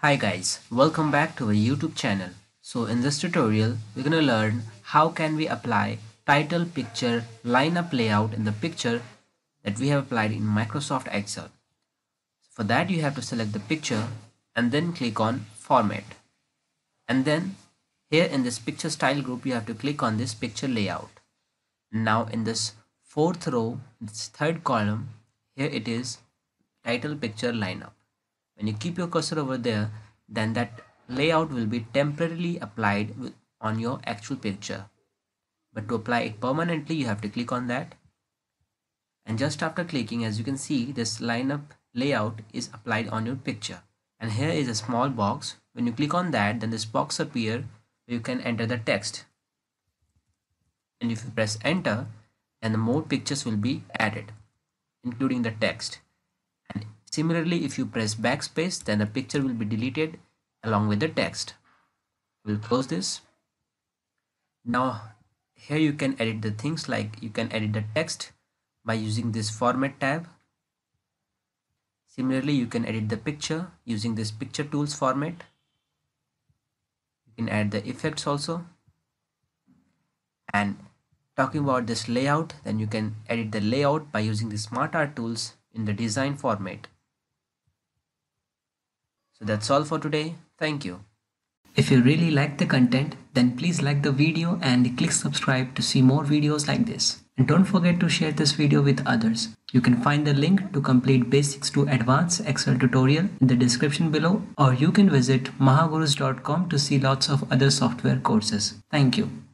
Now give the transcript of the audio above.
Hi guys, welcome back to our YouTube channel. So in this tutorial, we're going to learn how can we apply title, picture, lineup layout in the picture that we have applied in Microsoft Excel. For that, you have to select the picture and then click on Format. And then here in this picture style group, you have to click on this picture layout. Now in this fourth row, this third column, here it is title, picture, lineup. When you keep your cursor over there, then that layout will be temporarily applied on your actual picture. But to apply it permanently, you have to click on that. And just after clicking, as you can see, this lineup layout is applied on your picture. And here is a small box. When you click on that, then this box appears where you can enter the text. And if you press enter, then the more pictures will be added, including the text. Similarly, if you press backspace, then the picture will be deleted along with the text. We'll close this. Now, here you can edit the things, like you can edit the text by using this format tab. Similarly, you can edit the picture using this picture tools format. You can add the effects also. And talking about this layout, then you can edit the layout by using the SmartArt tools in the design format. So that's all for today. Thank you. If you really like the content, then please like the video and click subscribe to see more videos like this. And don't forget to share this video with others. You can find the link to complete basics to advanced Excel tutorial in the description below, or you can visit mahagurus.com to see lots of other software courses. Thank you.